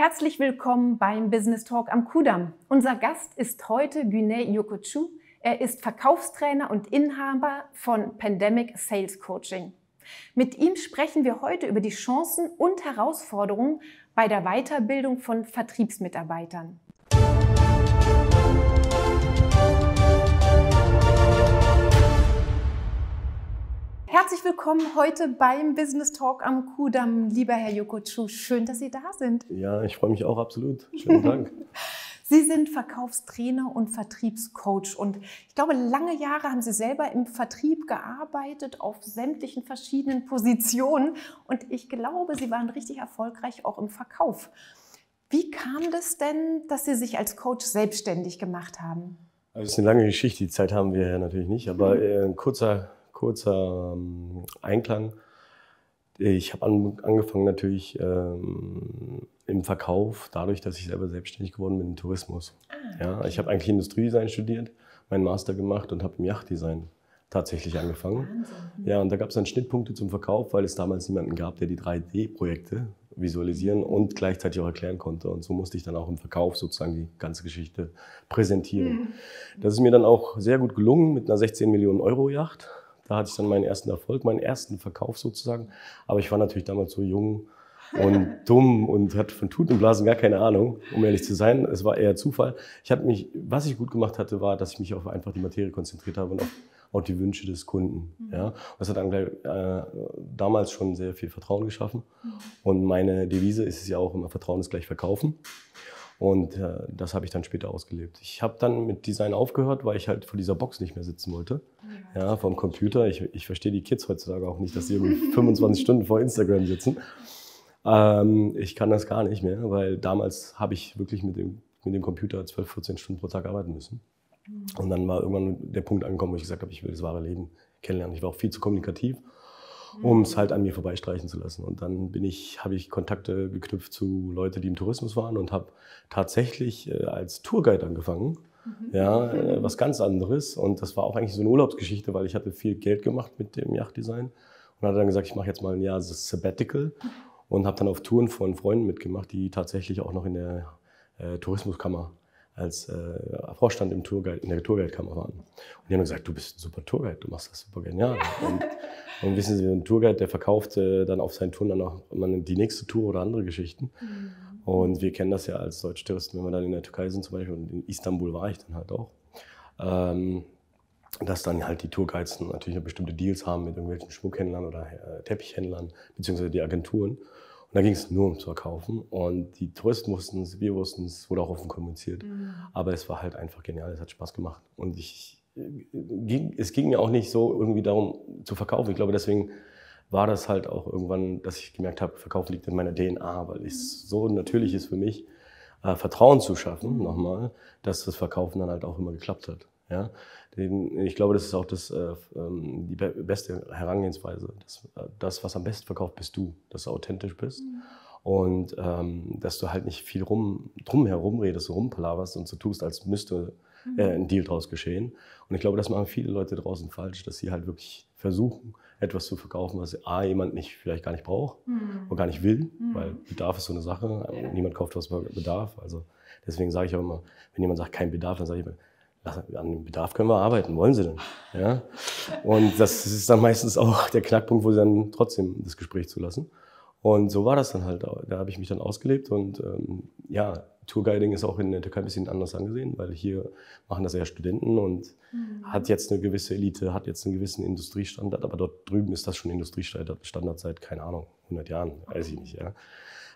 Herzlich willkommen beim Business Talk am Kudamm. Unser Gast ist heute Güney Yogurtcu. Er ist Verkaufstrainer und Inhaber von Pandemic Sales Coaching. Mit ihm sprechen wir heute über die Chancen und Herausforderungen bei der Weiterbildung von Vertriebsmitarbeitern. Herzlich willkommen heute beim Business Talk am Kudamm, lieber Herr Yogurtcu. Schön, dass Sie da sind. Ja, ich freue mich auch absolut. Schönen Dank. Sie sind Verkaufstrainer und Vertriebscoach und ich glaube, lange Jahre haben Sie selber im Vertrieb gearbeitet, auf sämtlichen verschiedenen Positionen und ich glaube, Sie waren richtig erfolgreich auch im Verkauf. Wie kam das denn, dass Sie sich als Coach selbstständig gemacht haben? Also das ist eine lange Geschichte, die Zeit haben wir ja natürlich nicht, aber ein kurzer Einklang. Ich habe angefangen natürlich im Verkauf, dadurch, dass ich selber selbstständig geworden bin im Tourismus. Ja, ich habe eigentlich Industriedesign studiert, meinen Master gemacht und habe im Yachtdesign tatsächlich angefangen. Ja, und da gab es dann Schnittpunkte zum Verkauf, weil es damals niemanden gab, der die 3D-Projekte visualisieren und gleichzeitig auch erklären konnte. Und so musste ich dann auch im Verkauf sozusagen die ganze Geschichte präsentieren. Das ist mir dann auch sehr gut gelungen mit einer 16-Millionen-Euro-Yacht. Da hatte ich dann meinen ersten Erfolg, meinen ersten Verkauf sozusagen. Aber ich war natürlich damals so jung und dumm und hatte von Tuten und Blasen gar keine Ahnung, um ehrlich zu sein. Es war eher Zufall. Was ich gut gemacht hatte, war, dass ich mich auf einfach die Materie konzentriert habe und auf auch die Wünsche des Kunden. Ja. Das hat dann damals schon sehr viel Vertrauen geschaffen. Und meine Devise ist es ja auch immer, Vertrauen ist gleich Verkaufen. Und das habe ich dann später ausgelebt. Ich habe dann mit Design aufgehört, weil ich halt vor dieser Box nicht mehr sitzen wollte. Ja, vor dem Computer. Ich verstehe die Kids heutzutage auch nicht, dass sie 25 Stunden vor Instagram sitzen. Ich kann das gar nicht mehr, weil damals habe ich wirklich mit dem Computer 12, 14 Stunden pro Tag arbeiten müssen. Und dann war irgendwann der Punkt angekommen, wo ich gesagt habe, ich will das wahre Leben kennenlernen. Ich war auch viel zu kommunikativ, um es halt an mir vorbeistreichen zu lassen. Und dann habe ich Kontakte geknüpft zu Leuten, die im Tourismus waren und habe tatsächlich als Tourguide angefangen. Ja, was ganz anderes. Und das war auch eigentlich so eine Urlaubsgeschichte, weil ich hatte viel Geld gemacht mit dem Yachtdesign und hatte dann gesagt, ich mache jetzt mal ein Jahr das Sabbatical und habe dann auf Touren von Freunden mitgemacht, die tatsächlich auch noch in der Tourismuskammer als Vorstand in der Tourguide-Kammer waren. Und die haben gesagt, du bist ein super Tourguide, du machst das super genial. Und wissen Sie, ein Tourguide, der verkauft dann auf seinen Touren dann auch die nächste Tour oder andere Geschichten. Und wir kennen das ja als deutsche Touristen, wenn wir dann in der Türkei sind zum Beispiel, und in Istanbul war ich dann halt auch, dass dann halt die Tourguides natürlich bestimmte Deals haben mit irgendwelchen Schmuckhändlern oder Teppichhändlern, beziehungsweise die Agenturen. Und da ging es nur ums Verkaufen und die Touristen wussten es, wir wussten es, wurde auch offen kommuniziert. Aber es war halt einfach genial, es hat Spaß gemacht. Und es ging mir auch nicht so irgendwie darum zu verkaufen. Ich glaube, deswegen war das halt auch irgendwann, dass ich gemerkt habe, Verkaufen liegt in meiner DNA, weil es so natürlich ist für mich, Vertrauen zu schaffen, nochmal, dass das Verkaufen dann halt auch immer geklappt hat. Ja? Ich glaube, das ist auch die beste Herangehensweise. Das, was am besten verkauft, bist du, dass du authentisch bist und dass du halt nicht viel drumherum redest, rumpalaverst und so tust, als müsste ein Deal draus geschehen. Und ich glaube, das machen viele Leute draußen falsch, dass sie halt wirklich versuchen, etwas zu verkaufen, was jemand vielleicht gar nicht braucht und gar nicht will, weil Bedarf ist so eine Sache. Niemand kauft was bei Bedarf. Also deswegen sage ich auch immer, wenn jemand sagt, kein Bedarf, dann sage ich immer, an dem Bedarf können wir arbeiten, wollen Sie denn? Ja? Und das ist dann meistens auch der Knackpunkt, wo sie dann trotzdem das Gespräch zulassen. Und so war das dann halt, da habe ich mich dann ausgelebt und ja, Tourguiding ist auch in der Türkei ein bisschen anders angesehen, weil hier machen das eher Studenten und hat jetzt eine gewisse Elite, hat jetzt einen gewissen Industriestandard, aber dort drüben ist das schon Industriestandard seit, keine Ahnung, 100 Jahren, weiß ich nicht, ja.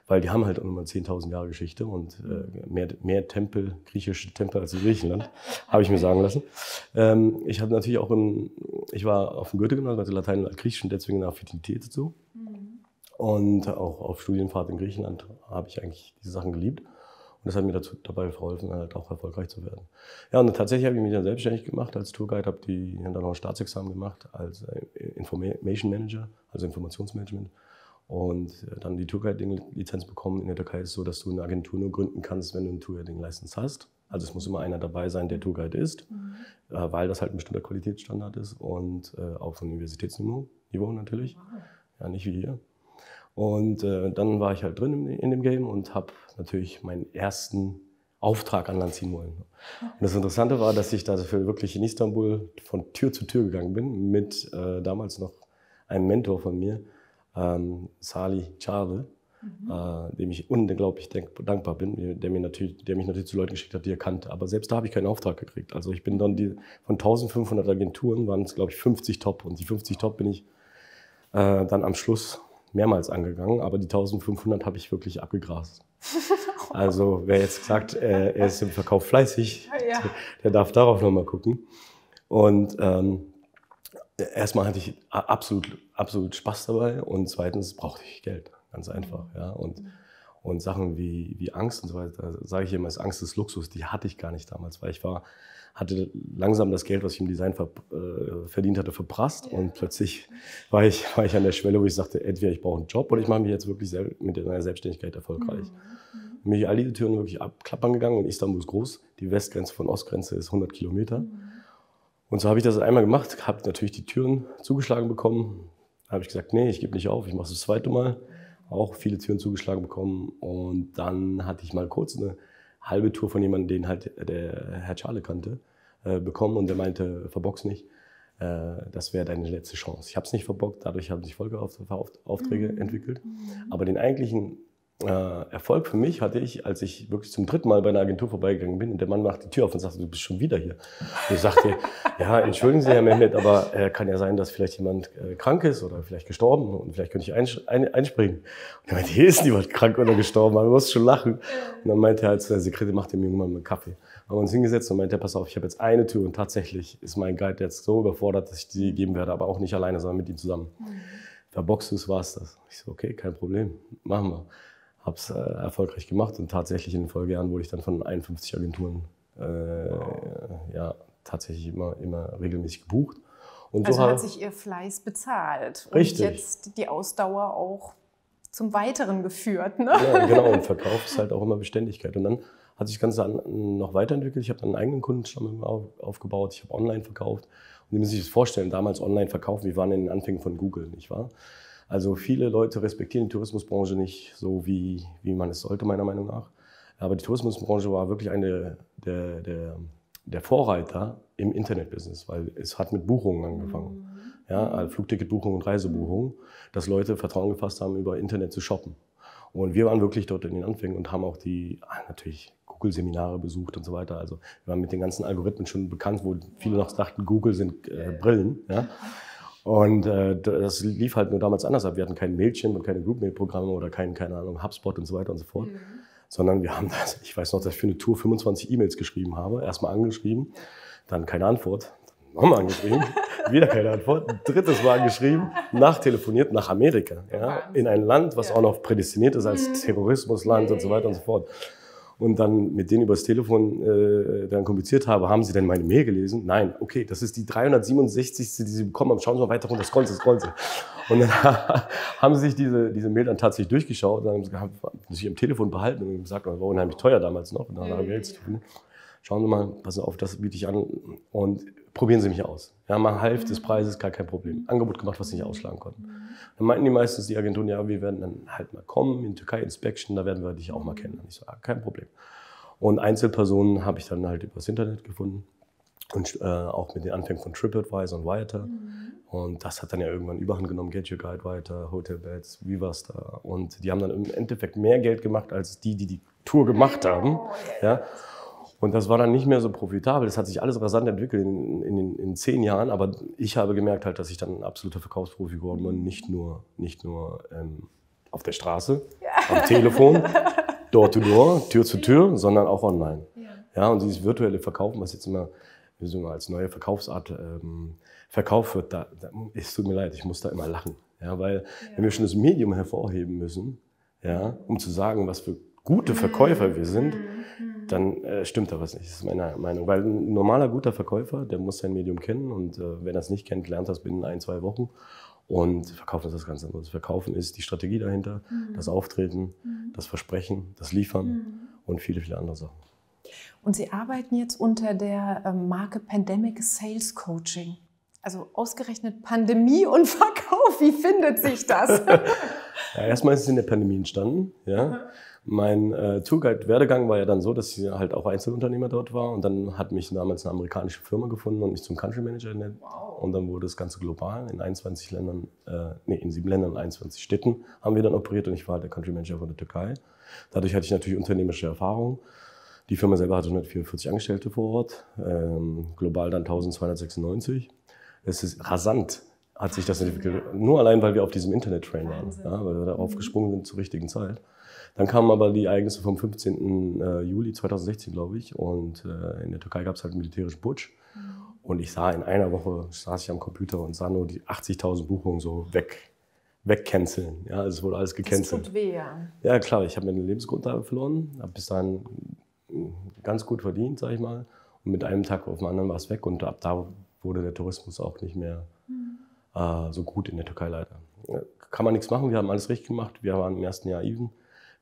Weil die haben halt immer 10.000 Jahre Geschichte und mehr Tempel, griechische Tempel als in Griechenland, habe ich mir sagen lassen. Ich hatte natürlich auch ich war auf dem Goethe-Gymnasium, also Latein und Altgriechisch und deswegen eine Affinität dazu. Und auch auf Studienfahrt in Griechenland habe ich eigentlich diese Sachen geliebt. Und das hat mir dabei geholfen, halt auch erfolgreich zu werden. Ja, und tatsächlich habe ich mich dann selbstständig gemacht als Tourguide, habe dann auch ein Staatsexamen gemacht als Information Manager, also Informationsmanagement. Und dann die Tourguide-Lizenz bekommen. In der Türkei ist es so, dass du eine Agentur nur gründen kannst, wenn du eine Tourguide-Lizenz hast. Also es muss immer einer dabei sein, der Tourguide ist, weil das halt ein bestimmter Qualitätsstandard ist und auf Universitätsniveau natürlich, ja, nicht wie hier. Und dann war ich halt drin in dem Game und habe natürlich meinen ersten Auftrag an Land ziehen wollen. Und das Interessante war, dass ich dafür wirklich in Istanbul von Tür zu Tür gegangen bin mit damals noch einem Mentor von mir, Sali Chavel, dem ich unglaublich dankbar bin, der mich natürlich zu Leuten geschickt hat, die er kannte. Aber selbst da habe ich keinen Auftrag gekriegt. Also ich bin dann von 1500 Agenturen waren es, glaube ich, 50 Top. Und die 50 Top bin ich dann am Schluss mehrmals angegangen. Aber die 1500 habe ich wirklich abgegrast. Also wer jetzt sagt, er ist im Verkauf fleißig, der darf darauf nochmal gucken. Und erstmal hatte ich absolut Spaß dabei und zweitens brauchte ich Geld. Ganz einfach, ja. Und Sachen wie Angst und so weiter, sage ich immer, ist Angst ist Luxus, die hatte ich gar nicht damals, weil ich hatte langsam das Geld, was ich im Design verdient hatte, verprasst. Ja. Und plötzlich war ich an der Schwelle, wo ich sagte, entweder ich brauche einen Job oder ich mache mich jetzt wirklich mit meiner Selbstständigkeit erfolgreich. Mhm. Mich all diese Türen wirklich abklappern gegangen und Istanbul ist groß, die Westgrenze von Ostgrenze ist 100 Kilometer. Mhm. Und so habe ich das einmal gemacht, habe natürlich die Türen zugeschlagen bekommen, habe ich gesagt, nee, ich gebe nicht auf, ich mache es das zweite Mal. Auch viele Türen zugeschlagen bekommen und dann hatte ich mal kurz eine halbe Tour von jemandem, den halt der Herr Charle kannte, bekommen und der meinte, verbox nicht, das wäre deine letzte Chance. Ich habe es nicht verbockt, dadurch haben sich Folgeaufträge entwickelt, aber den eigentlichen Erfolg für mich hatte ich, als ich wirklich zum dritten Mal bei einer Agentur vorbeigegangen bin und der Mann macht die Tür auf und sagt, du bist schon wieder hier. Und ich sagte, ja, entschuldigen Sie, Herr Mehmet, aber kann ja sein, dass vielleicht jemand krank ist oder vielleicht gestorben und vielleicht könnte ich einspringen. Und er meinte, hier ist niemand krank oder gestorben, man muss schon lachen. Und dann meinte er halt zu der Sekretärin, macht dem jungen Mann einen Kaffee. Haben wir uns hingesetzt und meinte, pass auf, ich habe jetzt eine Tür und tatsächlich ist mein Guide jetzt so überfordert, dass ich die geben werde, aber auch nicht alleine, sondern mit ihm zusammen. Da boxt du es, war es das. Ich so, okay, kein Problem, machen wir. Habe es erfolgreich gemacht und tatsächlich in den Folgejahren wurde ich dann von 51 Agenturen ja, tatsächlich immer regelmäßig gebucht. Und also so hat sich ihr Fleiß bezahlt. Richtig. Und jetzt die Ausdauer auch zum Weiteren geführt. Ne? Ja, genau, und Verkauf ist halt auch immer Beständigkeit. Und dann hat sich das Ganze noch weiterentwickelt. Ich habe dann einen eigenen Kundenstamm aufgebaut, ich habe online verkauft. Und Sie müssen sich das vorstellen, damals online verkaufen, wir waren in den Anfängen von Google, nicht wahr? Also viele Leute respektieren die Tourismusbranche nicht so, wie man es sollte, meiner Meinung nach. Aber die Tourismusbranche war wirklich eine der Vorreiter im Internetbusiness, weil es hat mit Buchungen angefangen. Ja, also Flugticketbuchungen und Reisebuchungen, dass Leute Vertrauen gefasst haben, über Internet zu shoppen. Und wir waren wirklich dort in den Anfängen und haben auch natürlich Google-Seminare besucht und so weiter. Also wir waren mit den ganzen Algorithmen schon bekannt, wo viele noch dachten, Google sind Brillen. Ja. Und das lief halt nur damals anders ab. Wir hatten keinen Mailchimp und keine Group-Mail-Programme oder keine Ahnung, Hubspot und so weiter und so fort. Mhm. Sondern wir haben das, ich weiß noch, dass ich für eine Tour 25 E-Mails geschrieben habe. Erstmal angeschrieben, dann keine Antwort, dann nochmal angeschrieben, wieder keine Antwort, ein drittes Mal angeschrieben, nachtelefoniert nach Amerika. Ja, in ein Land, was auch noch prädestiniert ist als Terrorismusland und so weiter und so fort. Und dann mit denen über das Telefon dann kommuniziert habe, haben sie denn meine Mail gelesen? Nein, okay, das ist die 367. die sie bekommen haben. Schauen Sie mal weiter runter, scrollen Sie. Und dann haben sie sich diese Mail dann tatsächlich durchgeschaut und dann haben sie sich am Telefon behalten und gesagt, das war unheimlich teuer damals noch. Und dann haben wir Geld zu tun. Schauen Sie mal, passen Sie auf, das biete ich an und probieren Sie mich aus. Ja, mal halb des Preises, gar kein Problem. Angebot gemacht, was Sie nicht ausschlagen konnten. Dann meinten die meistens, die Agenturen, ja, wir werden dann halt mal kommen, in Türkei Inspection, da werden wir dich auch mal kennenlernen. Ich so, ja, kein Problem. Und Einzelpersonen habe ich dann halt übers Internet gefunden und auch mit den Anfängen von TripAdvisor und weiter. Und das hat dann ja irgendwann Überhand genommen, Get Your Guide weiter, Hotelbeds, Viva-Star. Und die haben dann im Endeffekt mehr Geld gemacht, als die Tour gemacht haben. Ja. Und das war dann nicht mehr so profitabel. Das hat sich alles rasant entwickelt in 10 Jahren. Aber ich habe gemerkt, halt, dass ich dann ein absoluter Verkaufsprofi geworden bin. Nicht nur auf der Straße, am Telefon, Door-to-Door, Tür zu Tür, sondern auch online. Ja, und dieses virtuelle Verkaufen, was jetzt immer als neue Verkaufsart verkauft wird, es tut mir leid, ich muss da immer lachen. Ja, weil wenn wir schon das Medium hervorheben müssen, ja, um zu sagen, was für gute Verkäufer wir sind, dann stimmt da was nicht, das ist meine Meinung. Weil ein normaler, guter Verkäufer, der muss sein Medium kennen und wenn er es nicht kennt, lernt er es binnen 1, 2 Wochen. Und Verkaufen ist das Ganze anderes. Verkaufen ist die Strategie dahinter, das Auftreten, das Versprechen, das Liefern und viele, viele andere Sachen. Und Sie arbeiten jetzt unter der Marke Pandemic Sales Coaching. Also ausgerechnet Pandemie und Verkauf, wie findet sich das? Ja, erstmal ist es in der Pandemie entstanden. Ja. Mein Tourguide-Werdegang war ja dann so, dass ich halt auch Einzelunternehmer dort war. Und dann hat mich damals eine amerikanische Firma gefunden und mich zum Country Manager ernannt. Wow. Und dann wurde das Ganze global. In 7 Ländern und 21 Städten haben wir dann operiert. Und ich war halt der Country Manager von der Türkei. Dadurch hatte ich natürlich unternehmerische Erfahrung. Die Firma selber hatte 144 Angestellte vor Ort. Global dann 1296. Es ist rasant. Hat sich das entwickelt. Ja. Nur allein, weil wir auf diesem Internet-Train waren, ja, weil wir da aufgesprungen sind zur richtigen Zeit. Dann kamen aber die Ereignisse vom 15. Juli 2016, glaube ich, und in der Türkei gab es halt einen militärischen Putsch. Und ich sah in einer Woche, saß ich am Computer und sah nur die 80.000 Buchungen so wegcanceln. Ja, also es wurde alles gecancelt. Das tut weh, ja. Ja, klar, ich habe mir den Lebensgrundlage verloren, habe bis dahin ganz gut verdient, sage ich mal. Und mit einem Tag auf den anderen war es weg und ab da wurde der Tourismus auch nicht mehr so gut in der Türkei leider. Kann man nichts machen, wir haben alles richtig gemacht, wir waren im ersten Jahr even,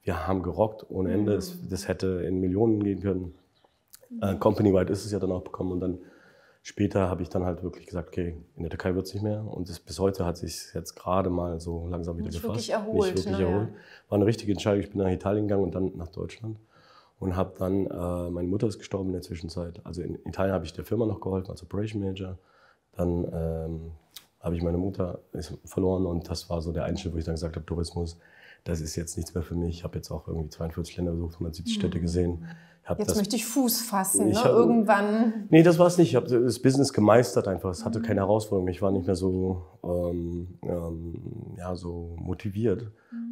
wir haben gerockt ohne Ende, das hätte in Millionen gehen können. Company-wide ist es ja dann auch bekommen und dann später habe ich dann halt wirklich gesagt, okay, in der Türkei wird es nicht mehr und bis heute hat sich jetzt gerade mal so langsam wieder gefasst. Nicht wirklich erholt. War eine richtige Entscheidung, ich bin nach Italien gegangen und dann nach Deutschland. Und habe dann, meine Mutter ist gestorben in der Zwischenzeit. Also in Italien habe ich der Firma noch geholfen als Operation Manager. Dann habe ich meine Mutter verloren und das war so der Einschnitt, wo ich dann gesagt habe, Tourismus, das ist jetzt nichts mehr für mich. Ich habe jetzt auch irgendwie 42 Länder besucht, 170 Städte gesehen. Jetzt möchte ich Fuß fassen, ne? Irgendwann. Nee, das war es nicht. Ich habe das Business gemeistert einfach. Es hatte keine Herausforderung. Ich war nicht mehr so, so motiviert,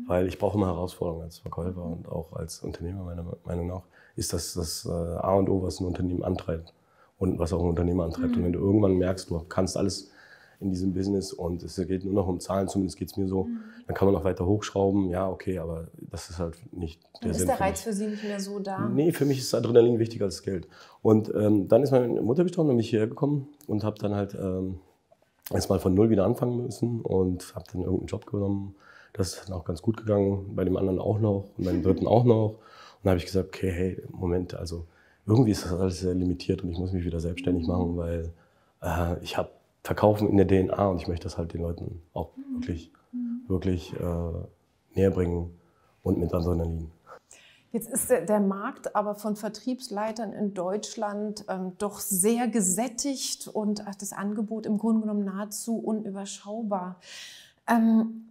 weil ich brauche immer Herausforderungen als Verkäufer und auch als Unternehmer, meiner Meinung nach. Ist das A und O, was ein Unternehmen antreibt und was auch ein Unternehmer antreibt. Und wenn du irgendwann merkst, du kannst alles in diesem Business und es geht nur noch um Zahlen, zumindest geht es mir so, dann kann man noch weiter hochschrauben, ja okay, aber das ist halt nicht der Sinn. Ist der Reiz für Sie nicht mehr so da? Nee, für mich ist Adrenalin wichtiger als Geld. Und dann ist meine Mutter gestorben, dann bin ich hierher gekommen und habe dann halt erstmal von null wieder anfangen müssen und habe dann irgendeinen Job genommen. Das ist dann auch ganz gut gegangen, bei dem anderen auch noch und bei dem dritten auch noch. Und dann habe ich gesagt, okay, hey, Moment, also irgendwie ist das alles sehr limitiert und ich muss mich wieder selbstständig machen, weil ich habe Verkaufen in der DNA und ich möchte das halt den Leuten auch wirklich näher bringen und mit Adrenalin. Jetzt ist der Markt aber von Vertriebsleitern in Deutschland doch sehr gesättigt und das Angebot im Grunde genommen nahezu unüberschaubar.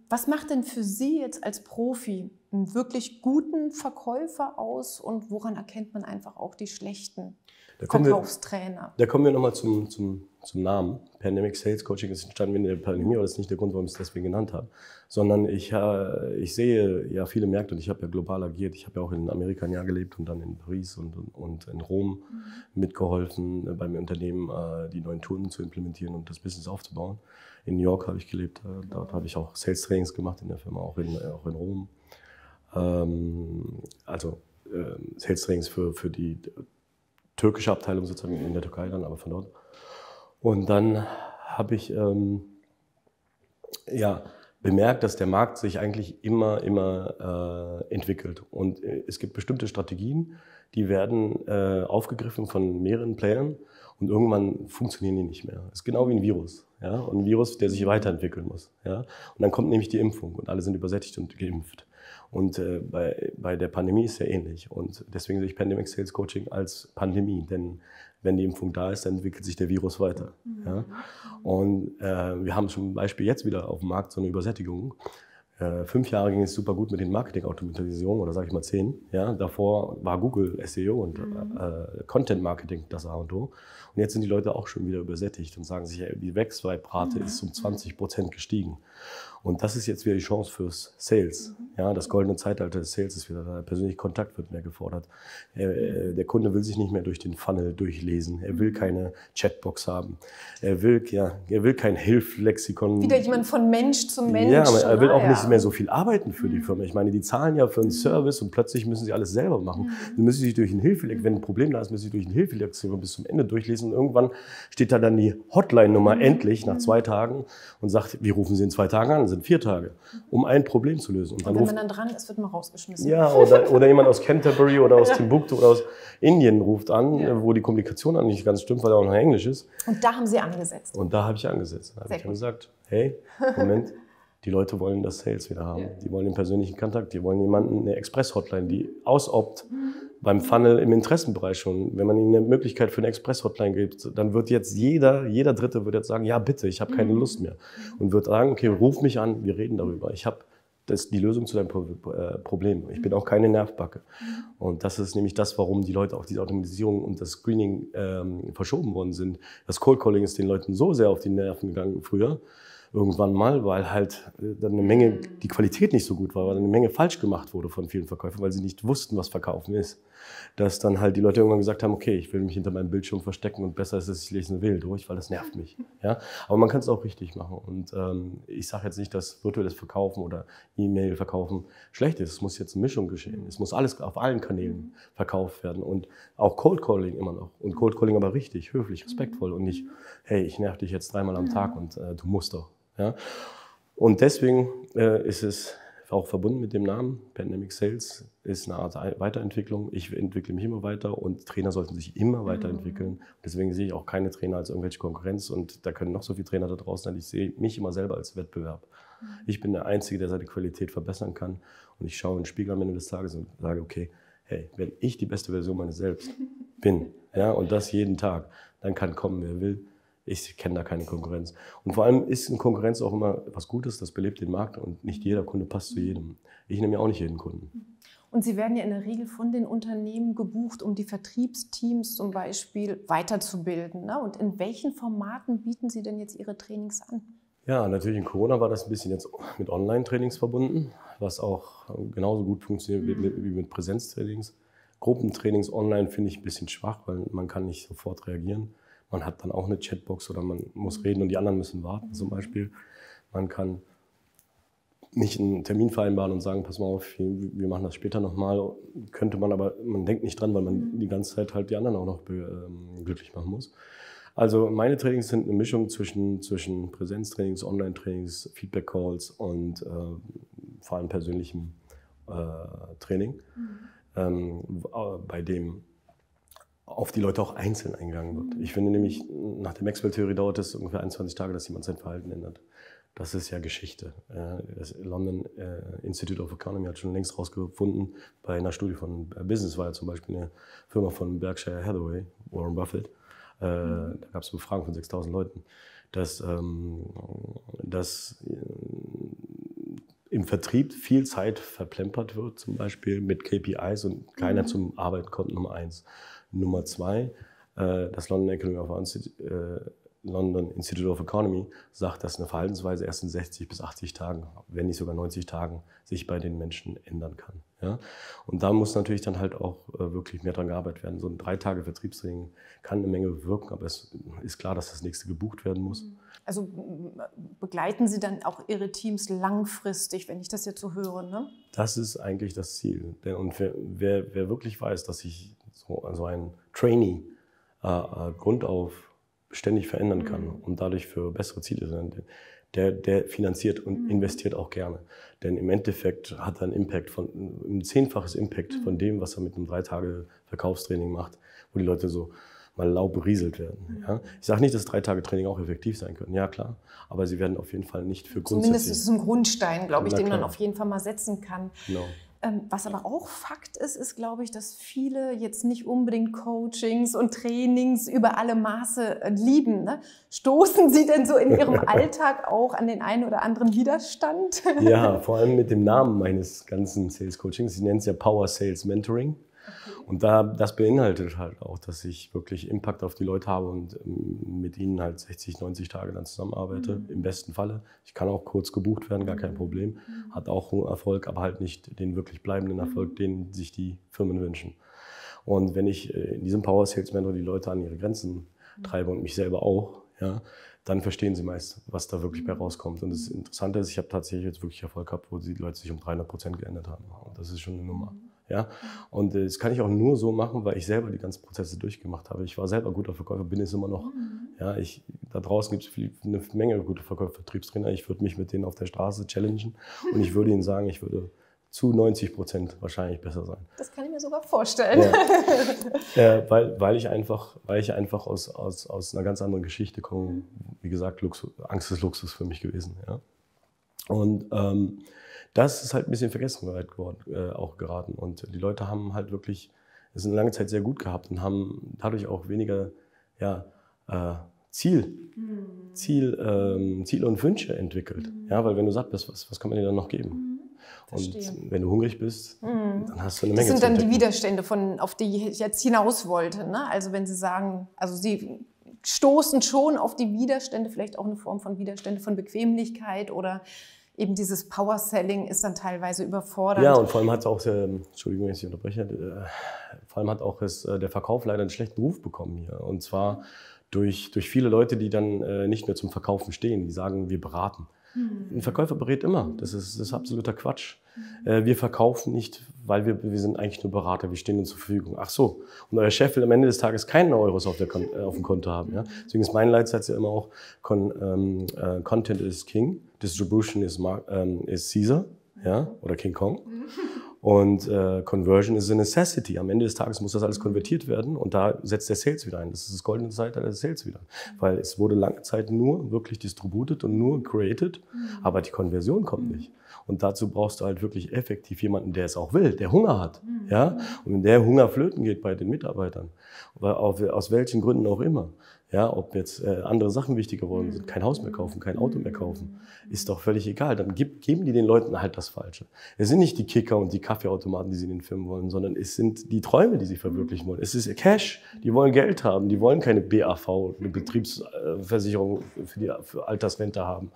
Was macht denn für Sie jetzt als Profi einen wirklich guten Verkäufer aus und woran erkennt man einfach auch die schlechten Verkaufstrainer? Da kommen wir nochmal zum Namen. Pandemic Sales Coaching ist entstanden in der Pandemie, aber das ist nicht der Grund, warum ich es deswegen genannt habe. Sondern ich sehe ja viele Märkte und ich habe ja global agiert. Ich habe ja auch in Amerika ein Jahr gelebt und dann in Paris und in Rom mitgeholfen, beim Unternehmen die neuen Tools zu implementieren und das Business aufzubauen. In New York habe ich gelebt, dort habe ich auch Sales Trainings gemacht in der Firma, auch in Rom. Sales Trainings für die türkische Abteilung sozusagen in der Türkei dann, aber von dort. Und dann habe ich bemerkt, dass der Markt sich eigentlich immer entwickelt. Und es gibt bestimmte Strategien, die werden aufgegriffen von mehreren Playern und irgendwann funktionieren die nicht mehr. Das ist genau wie ein Virus. Ja? Und ein Virus, der sich weiterentwickeln muss. Ja? Und dann kommt nämlich die Impfung und alle sind übersättigt und geimpft. Und bei der Pandemie ist es ja ähnlich. Und deswegen sehe ich Pandemic Sales Coaching als Pandemie. Denn wenn die Impfung da ist, dann entwickelt sich der Virus weiter. Ja? Und wir haben zum Beispiel jetzt wieder auf dem Markt so eine Übersättigung. 5 Jahre ging es super gut mit den Marketing-Automatisierungen oder sage ich mal 10. Ja? Davor war Google SEO und Content-Marketing das A und O. Und jetzt sind die Leute auch schon wieder übersättigt und sagen sich, die Wechselweibrate ist um 20% gestiegen. Und das ist jetzt wieder die Chance fürs Sales. Ja, das goldene Zeitalter des Sales ist wieder da. Persönlicher Kontakt wird mehr gefordert. Der Kunde will sich nicht mehr durch den Funnel durchlesen. Er will keine Chatbox haben. Er will kein Hilflexikon. Wieder jemand von Mensch zu Mensch. Ja, aber er will auch nicht mehr so viel arbeiten für die Firma. Ich meine, die zahlen ja für einen Service und plötzlich müssen sie alles selber machen. Sie müssen sich durch ein Hilflexikon, wenn ein Problem da ist, müssen sie durch ein Hilflexikon bis zum Ende durchlesen. Und irgendwann steht da dann die Hotline-Nummer endlich nach 2 Tagen und sagt, wir rufen Sie in 2 Tagen an. Sind 4 Tage, um ein Problem zu lösen. Und wenn man dann dran ist, wird man rausgeschmissen. Ja, oder jemand aus Canterbury oder aus Timbuktu oder aus Indien ruft an, wo die Kommunikation dann nicht ganz stimmt, weil er auch noch Englisch ist. Und da haben Sie angesetzt. Und da habe ich angesetzt. Da habe ich gesagt, hey, Moment, Die Leute wollen das Sales wieder haben. Ja. Die wollen den persönlichen Kontakt. Die wollen jemanden, eine Express-Hotline, die ausoppt beim Funnel im Interessenbereich schon. Wenn man ihnen eine Möglichkeit für eine Express-Hotline gibt, dann wird jetzt jeder Dritte wird jetzt sagen, ja bitte, ich habe keine Lust mehr. Und wird sagen, okay, ruf mich an, wir reden darüber. Ich habe die Lösung zu deinem Problem. Ich bin auch keine Nervbacke. Und das ist nämlich das, warum die Leute auf diese Automatisierung und das Screening verschoben worden sind. Das Cold Calling ist den Leuten so sehr auf die Nerven gegangen früher, irgendwann mal, weil halt dann eine Menge, die Qualität nicht so gut war, weil eine Menge falsch gemacht wurde von vielen Verkäufern, weil sie nicht wussten, was Verkaufen ist. Dass dann halt die Leute irgendwann gesagt haben, okay, ich will mich hinter meinem Bildschirm verstecken und besser ist es, ich lese eine Mail durch, weil das nervt mich. Ja? Aber man kann es auch richtig machen. Und ich sage jetzt nicht, dass virtuelles Verkaufen oder E-Mail-Verkaufen schlecht ist. Es muss jetzt eine Mischung geschehen. Es muss alles auf allen Kanälen verkauft werden und auch Cold Calling immer noch. Und Cold Calling aber richtig, höflich, respektvoll und nicht, hey, ich nerv dich jetzt dreimal am Tag und du musst doch. Ja? Und deswegen ist es auch verbunden mit dem Namen. Pandemic Sales ist eine Art Weiterentwicklung. Ich entwickle mich immer weiter und Trainer sollten sich immer weiterentwickeln. Deswegen sehe ich auch keine Trainer als irgendwelche Konkurrenz und da können noch so viele Trainer da draußen sein. Ich sehe mich immer selber als Wettbewerb. Ich bin der Einzige, der seine Qualität verbessern kann und ich schaue in den Spiegel am Ende des Tages und sage, okay, hey, wenn ich die beste Version meines Selbst bin, ja, und das jeden Tag, dann kann kommen, wer will. Ich kenne da keine Konkurrenz. Und vor allem ist eine Konkurrenz auch immer was Gutes, das belebt den Markt und nicht jeder Kunde passt zu jedem. Ich nehme ja auch nicht jeden Kunden. Und Sie werden ja in der Regel von den Unternehmen gebucht, um die Vertriebsteams zum Beispiel weiterzubilden, ne? Und in welchen Formaten bieten Sie denn jetzt Ihre Trainings an? Ja, natürlich in Corona war das ein bisschen jetzt mit Online-Trainings verbunden, was auch genauso gut funktioniert wie mit Präsenztrainings. Gruppentrainings online finde ich ein bisschen schwach, weil man kann nicht sofort reagieren. Man hat dann auch eine Chatbox oder man muss reden und die anderen müssen warten zum Beispiel. Man kann nicht einen Termin vereinbaren und sagen, pass mal auf, wir machen das später nochmal. Könnte man aber, man denkt nicht dran, weil man die ganze Zeit halt die anderen auch noch glücklich machen muss. Also meine Trainings sind eine Mischung zwischen Präsenztrainings, Online-Trainings, Feedback-Calls und vor allem persönlichem Training, bei dem auf die Leute auch einzeln eingegangen wird. Ich finde nämlich, nach der Maxwell-Theorie dauert es ungefähr 21 Tage, dass jemand sein Verhalten ändert. Das ist ja Geschichte. Das London Institute of Economy hat schon längst rausgefunden, bei einer Studie von Businesswire, zum Beispiel eine Firma von Berkshire Hathaway, Warren Buffett, da gab es Befragen von 6.000 Leuten, dass im Vertrieb viel Zeit verplempert wird, zum Beispiel mit KPIs und keiner zum Arbeiten kommt, Nummer 1. Nummer 2, das London Institute of Economy sagt, dass eine Verhaltensweise erst in 60 bis 80 Tagen, wenn nicht sogar 90 Tagen, sich bei den Menschen ändern kann. Ja? Und da muss natürlich dann halt auch wirklich mehr dran gearbeitet werden. So ein 3 Tage Vertriebstraining kann eine Menge bewirken, aber es ist klar, dass das nächste gebucht werden muss. Also begleiten Sie dann auch Ihre Teams langfristig, wenn ich das jetzt so höre, ne? Das ist eigentlich das Ziel. Und wer wirklich weiß, dass ich so ein Trainee grundauf ständig verändern kann und dadurch für bessere Ziele sind, der finanziert und investiert auch gerne. Denn im Endeffekt hat er einen Impact von, ein 10-faches Impact von dem, was er mit einem 3-Tage-Verkaufstraining macht, wo die Leute so mal lau berieselt werden. Ja? Ich sage nicht, dass 3-Tage-Training auch effektiv sein können. Ja, klar. Aber sie werden auf jeden Fall nicht für grundsätzlich... Zumindest ist es ein Grundstein, glaube ich, den man auf jeden Fall mal setzen kann. Genau. Was aber auch Fakt ist, ist, glaube ich, dass viele jetzt nicht unbedingt Coachings und Trainings über alle Maße lieben. Ne? Stoßen Sie denn so in Ihrem Alltag auch an den einen oder anderen Widerstand? Ja, vor allem mit dem Namen meines ganzen Sales Coachings. Sie nennen es ja Power Sales Mentoring. Und das beinhaltet halt auch, dass ich wirklich Impact auf die Leute habe und mit ihnen halt 60, 90 Tage dann zusammenarbeite, im besten Falle. Ich kann auch kurz gebucht werden, gar kein Problem. Hat auch Erfolg, aber halt nicht den wirklich bleibenden Erfolg, den sich die Firmen wünschen. Und wenn ich in diesem Power Sales Mentor die Leute an ihre Grenzen treibe und mich selber auch, ja, dann verstehen sie meist, was da wirklich bei rauskommt. Und das Interessante ist, ich habe tatsächlich jetzt wirklich Erfolg gehabt, wo die Leute sich um 300% geändert haben. Und das ist schon eine Nummer. Ja? Und das kann ich auch nur so machen, weil ich selber die ganzen Prozesse durchgemacht habe. Ich war selber guter Verkäufer, bin es immer noch. Ja, da draußen gibt es eine Menge gute Verkäufer, Vertriebstrainer. Ich würde mich mit denen auf der Straße challengen und ich würde ihnen sagen, ich würde zu 90% wahrscheinlich besser sein. Das kann ich mir sogar vorstellen. Ja. Weil ich einfach aus einer ganz anderen Geschichte komme. Wie gesagt, Angst ist Luxus für mich gewesen. Ja? Und das ist halt ein bisschen in Vergessenheit geworden, auch geraten. Und die Leute haben halt wirklich es eine lange Zeit sehr gut gehabt und haben dadurch auch weniger ja, Ziel und Wünsche entwickelt. Mhm. Ja, weil wenn du satt bist, was kann man dir dann noch geben? Mhm. Und wenn du hungrig bist, dann hast du eine Menge. Das sind dann die Widerstände, auf die ich jetzt hinaus wollte. Ne? Also wenn Sie sagen, also Sie stoßen schon auf die Widerstände, vielleicht auch eine Form von Widerstände von Bequemlichkeit oder eben dieses Power-Selling ist dann teilweise überfordernd. Ja, und vor allem hat es auch, Entschuldigung, wenn ich unterbreche, vor allem hat auch der Verkauf leider einen schlechten Ruf bekommen hier. Und zwar durch viele Leute, die dann nicht mehr zum Verkaufen stehen, die sagen, wir beraten. Ein Verkäufer berät immer. Das ist absoluter Quatsch. Wir verkaufen nicht, weil wir sind eigentlich nur Berater. Wir stehen uns zur Verfügung. Ach so. Und euer Chef will am Ende des Tages keinen Euros auf dem Konto haben. Ja? Deswegen ist mein Leitsatz ja immer auch, Content is King, Distribution is Caesar, ja? Oder King Kong. Und Conversion is a necessity. Am Ende des Tages muss das alles konvertiert werden und da setzt der Sales wieder ein. Das ist das goldene Zeitalter des Sales wieder. Weil es wurde lange Zeit nur wirklich distributed und nur created, aber die Konversion kommt nicht. Und dazu brauchst du halt wirklich effektiv jemanden, der es auch will, der Hunger hat. Ja? Und wenn der Hunger flöten geht bei den Mitarbeitern, aus welchen Gründen auch immer, ja, ob jetzt andere Sachen wichtiger geworden sind, kein Haus mehr kaufen, kein Auto mehr kaufen, ist doch völlig egal. Dann geben die den Leuten halt das Falsche. Es sind nicht die Kicker und die Kaffeeautomaten, die sie in den Firmen wollen, sondern es sind die Träume, die sie verwirklichen wollen. Es ist Cash, die wollen Geld haben, die wollen keine BAV, eine Betriebsversicherung für Altersrente haben.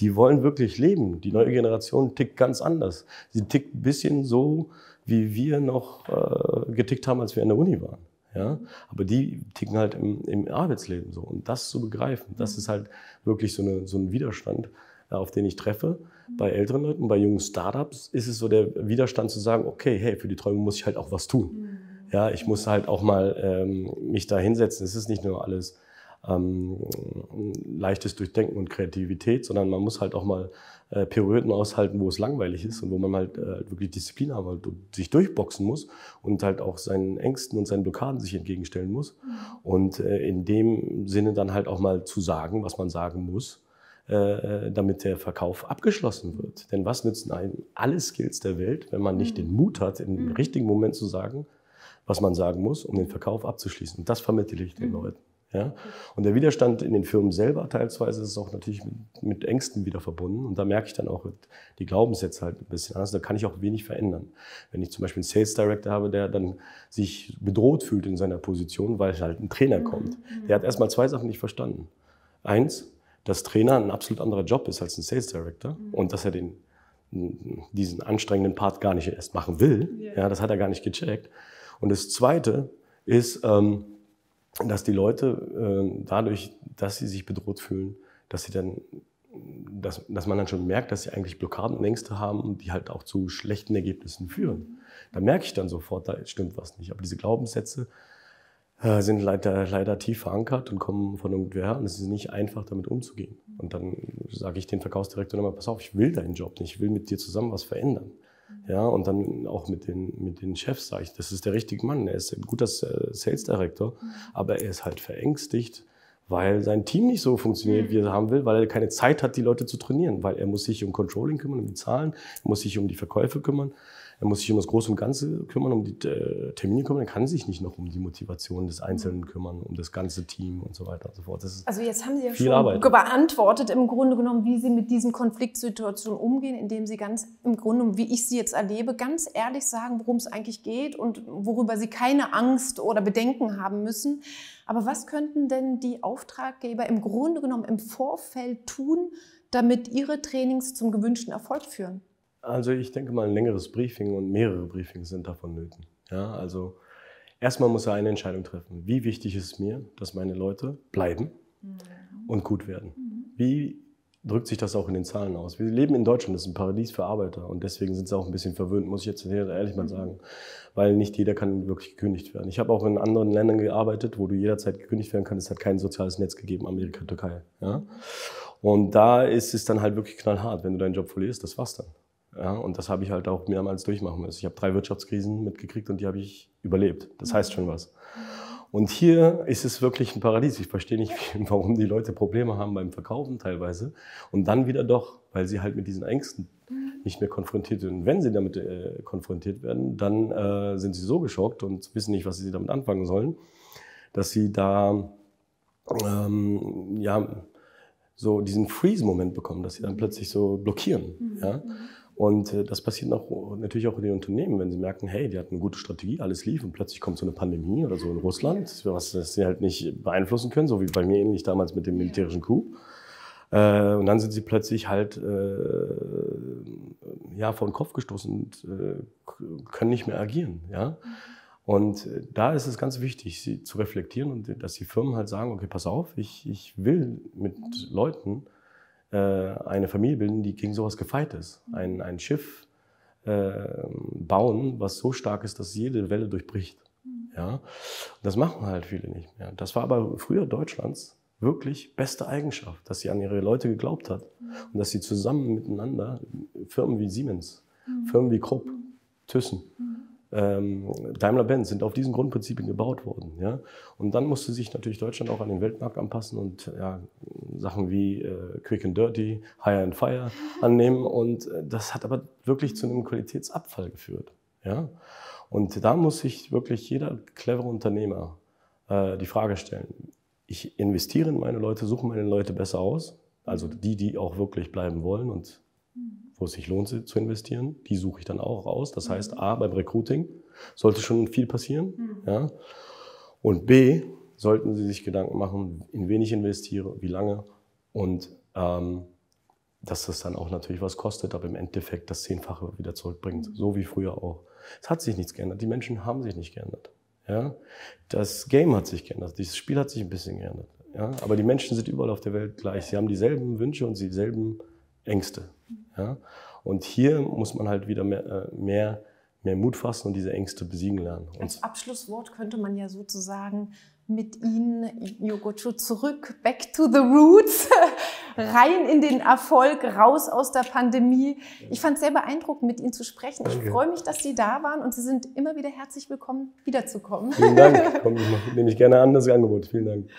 Die wollen wirklich leben. Die neue Generation tickt ganz anders. Sie tickt ein bisschen so, wie wir noch getickt haben, als wir an der Uni waren. Ja? Aber die ticken halt im Arbeitsleben so. Und das zu begreifen, das ist halt wirklich so ein Widerstand, auf den ich treffe. Bei älteren Leuten, bei jungen Startups ist es so der Widerstand zu sagen, okay, hey, für die Träume muss ich halt auch was tun. Ja, ich muss halt auch mal mich da hinsetzen. Es ist nicht nur alles leichtes Durchdenken und Kreativität, sondern man muss halt auch mal Perioden aushalten, wo es langweilig ist und wo man halt wirklich Disziplin haben und sich durchboxen muss und halt auch seinen Ängsten und seinen Blockaden sich entgegenstellen muss. Und in dem Sinne dann halt auch mal zu sagen, was man sagen muss, damit der Verkauf abgeschlossen wird. Denn was nützen einem alle Skills der Welt, wenn man nicht den Mut hat, im richtigen Moment zu sagen, was man sagen muss, um den Verkauf abzuschließen. Und das vermittle ich den Leuten. Ja? Und der Widerstand in den Firmen selber teilweise ist auch natürlich mit Ängsten wieder verbunden. Und da merke ich dann auch die Glaubenssätze halt ein bisschen anders. Da kann ich auch wenig verändern. Wenn ich zum Beispiel einen Sales Director habe, der dann sich bedroht fühlt in seiner Position, weil halt ein Trainer kommt. Der hat erstmal zwei Sachen nicht verstanden. Eins, dass Trainer ein absolut anderer Job ist als ein Sales Director und dass er diesen anstrengenden Part gar nicht erst machen will. Yeah. Ja, das hat er gar nicht gecheckt. Und das Zweite ist, dass die Leute dadurch, dass sie sich bedroht fühlen, dass man dann schon merkt, dass sie eigentlich Blockaden und Ängste haben, die halt auch zu schlechten Ergebnissen führen. Da merke ich dann sofort, da stimmt was nicht. Aber diese Glaubenssätze sind leider tief verankert und kommen von irgendwer her. Und es ist nicht einfach, damit umzugehen. Und dann sage ich den Verkaufsdirektor nochmal, pass auf, ich will deinen Job nicht, ich will mit dir zusammen was verändern. Ja, und dann auch mit den Chefs sage ich, das ist der richtige Mann, er ist ein guter Sales Director, aber er ist halt verängstigt, weil sein Team nicht so funktioniert, wie er es haben will, weil er keine Zeit hat, die Leute zu trainieren, weil er muss sich um Controlling kümmern, um die Zahlen, er muss sich um die Verkäufe kümmern. Er muss sich um das Große und Ganze kümmern, um die Termine kümmern. Er kann sich nicht noch um die Motivation des Einzelnen kümmern, um das ganze Team und so weiter und so fort. Das ist also jetzt haben Sie ja schon Arbeit beantwortet im Grunde genommen, wie Sie mit diesen Konfliktsituationen umgehen, indem Sie ganz im Grunde genommen, wie ich sie jetzt erlebe, ganz ehrlich sagen, worum es eigentlich geht und worüber Sie keine Angst oder Bedenken haben müssen. Aber was könnten denn die Auftraggeber im Grunde genommen im Vorfeld tun, damit ihre Trainings zum gewünschten Erfolg führen? Also ich denke mal, ein längeres Briefing und mehrere Briefings sind davon nötig. Ja, also erstmal muss er eine Entscheidung treffen. Wie wichtig ist mir, dass meine Leute bleiben und gut werden? Wie drückt sich das auch in den Zahlen aus? Wir leben in Deutschland, das ist ein Paradies für Arbeiter und deswegen sind sie auch ein bisschen verwöhnt, muss ich jetzt ehrlich mal sagen, weil nicht jeder kann wirklich gekündigt werden. Ich habe auch in anderen Ländern gearbeitet, wo du jederzeit gekündigt werden kannst. Es hat kein soziales Netz gegeben, Amerika, Türkei. Ja? Und da ist es dann halt wirklich knallhart, wenn du deinen Job verlierst, das war's dann. Ja, und das habe ich halt auch mehrmals durchmachen müssen. Ich habe 3 Wirtschaftskrisen mitgekriegt und die habe ich überlebt. Das heißt schon was. Und hier ist es wirklich ein Paradies. Ich verstehe nicht, warum die Leute Probleme haben beim Verkaufen teilweise. Und dann wieder doch, weil sie halt mit diesen Ängsten nicht mehr konfrontiert sind. Und wenn sie damit konfrontiert werden, dann sind sie so geschockt und wissen nicht, was sie damit anfangen sollen, dass sie da so diesen Freeze-Moment bekommen, dass sie dann plötzlich so blockieren. Mhm. Ja? Und das passiert auch, natürlich auch in den Unternehmen, wenn sie merken, hey, die hatten eine gute Strategie, alles lief und plötzlich kommt so eine Pandemie oder so in Russland, was sie halt nicht beeinflussen können, so wie bei mir ähnlich damals mit dem militärischen Coup. Und dann sind sie plötzlich halt vor den Kopf gestoßen und können nicht mehr agieren. Ja? Und da ist es ganz wichtig, sie zu reflektieren und dass die Firmen halt sagen, okay, pass auf, ich will mit Leuten eine Familie bilden, die gegen sowas gefeit ist. Ein Schiff bauen, was so stark ist, dass jede Welle durchbricht. Ja? Und das machen halt viele nicht mehr. Das war aber früher Deutschlands wirklich beste Eigenschaft, dass sie an ihre Leute geglaubt hat und dass sie zusammen miteinander Firmen wie Siemens, Firmen wie Krupp, Thyssen, Daimler-Benz sind auf diesen Grundprinzipien gebaut worden. Ja? Und dann musste sich natürlich Deutschland auch an den Weltmarkt anpassen und ja, Sachen wie Quick and Dirty, Hire and Fire annehmen. Und das hat aber wirklich zu einem Qualitätsabfall geführt. Ja? Und da muss sich wirklich jeder clevere Unternehmer die Frage stellen, ich investiere in meine Leute, suche meine Leute besser aus, also die auch wirklich bleiben wollen und wo es sich lohnt, zu investieren, die suche ich dann auch aus. Das heißt, A, beim Recruiting sollte schon viel passieren. Ja? Und B, sollten Sie sich Gedanken machen, in wen ich investiere, wie lange und dass das dann auch natürlich was kostet, aber im Endeffekt das 10-fache wieder zurückbringt, so wie früher auch. Es hat sich nichts geändert, die Menschen haben sich nicht geändert. Ja? Das Game hat sich geändert, dieses Spiel hat sich ein bisschen geändert. Ja? Aber die Menschen sind überall auf der Welt gleich, sie haben dieselben Wünsche und dieselben Ängste. Ja? Und hier muss man halt wieder mehr Mut fassen und diese Ängste besiegen lernen. Und als Abschlusswort könnte man ja sozusagen mit Ihnen, Yogurtcu, zurück, back to the roots, rein in den Erfolg, raus aus der Pandemie. Ich fand es sehr beeindruckend, mit Ihnen zu sprechen. Danke. Ich freue mich, dass Sie da waren und Sie sind immer wieder herzlich willkommen, wiederzukommen. Vielen Dank, nehme ich gerne an, das Angebot. Vielen Dank.